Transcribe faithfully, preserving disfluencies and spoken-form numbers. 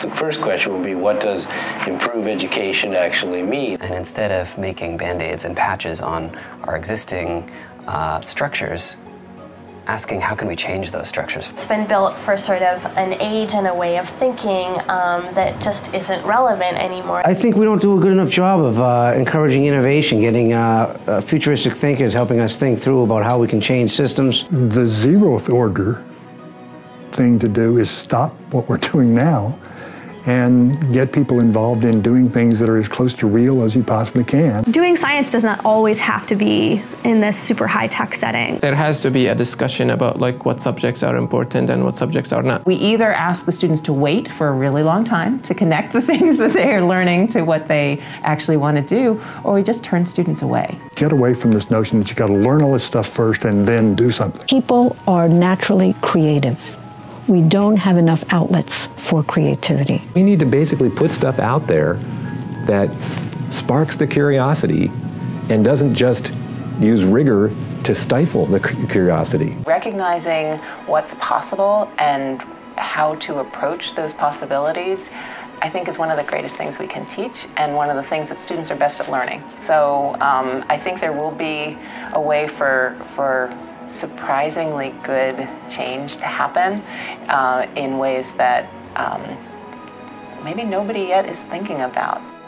So the first question would be, what does improve education actually mean? And instead of making band-aids and patches on our existing uh, structures, asking how can we change those structures. It's been built for sort of an age and a way of thinking um, that just isn't relevant anymore. I think we don't do a good enough job of uh, encouraging innovation, getting uh, uh, futuristic thinkers helping us think through about how we can change systems. The zeroth order thing to do is stop what we're doing now and get people involved in doing things that are as close to real as you possibly can. Doing science does not always have to be in this super high-tech setting. There has to be a discussion about like what subjects are important and what subjects are not. We either ask the students to wait for a really long time to connect the things that they are learning to what they actually want to do, or we just turn students away. Get away from this notion that you got to learn all this stuff first and then do something. People are naturally creative. We don't have enough outlets for creativity. We need to basically put stuff out there that sparks the curiosity and doesn't just use rigor to stifle the curiosity. Recognizing what's possible and how to approach those possibilities, I think, is one of the greatest things we can teach and one of the things that students are best at learning. So um, I think there will be a way for, for surprisingly good change to happen uh, in ways that um, maybe nobody yet is thinking about.